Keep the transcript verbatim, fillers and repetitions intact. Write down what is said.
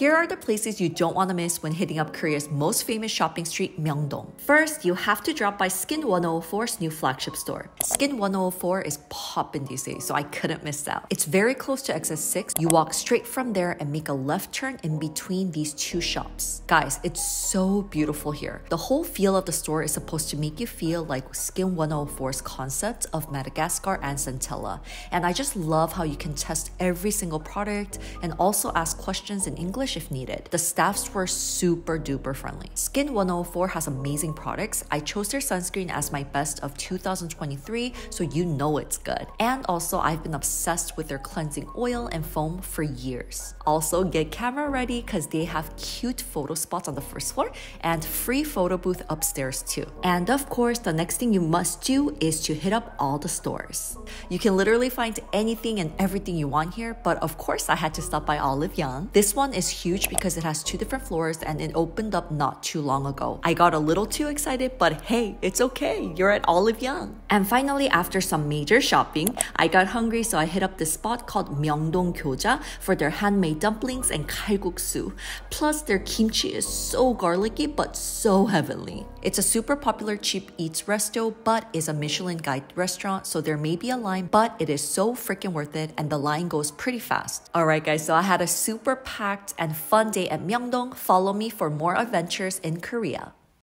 here are the places you don't want to miss when hitting up Korea's most famous shopping street, Myeongdong. First, you have to drop by skin ten oh four's new flagship store. skin ten oh four is poppin' these days, so I couldn't miss out. It's very close to X S six. You walk straight from there and make a left turn in between these two shops. Guys, it's so beautiful here. The whole feel of the store is supposed to make you feel like skin ten oh four's concept of Madagascar and Centella. And I just love how you can test every single product and also ask questions in English if needed. The staffs were super duper friendly. skin ten oh four has amazing products. I chose their sunscreen as my best of two thousand twenty-three, so you know it's good. And also, I've been obsessed with their cleansing oil and foam for years. Also, get camera ready because they have cute photo spots on the first floor and free photo booth upstairs too. And of course, the next thing you must do is to hit up all the stores. You can literally find anything and everything you want here, but of course I had to stop by Olive Young. This one is huge because it has two different floors and it opened up not too long ago. I got a little too excited, but hey, it's okay, you're at Olive Young. And finally, after some major shopping, I got hungry, so I hit up this spot called Myeongdong Gyoja for their handmade dumplings and kalguksu. Plus, their kimchi is so garlicky but so heavenly. It's a super popular cheap eats resto, but is a Michelin guide restaurant, so there may be a line, but it is so freaking worth it and the line goes pretty fast. Alright guys, so I had a super packed and fun day at Myeongdong. Follow me for more adventures in Korea.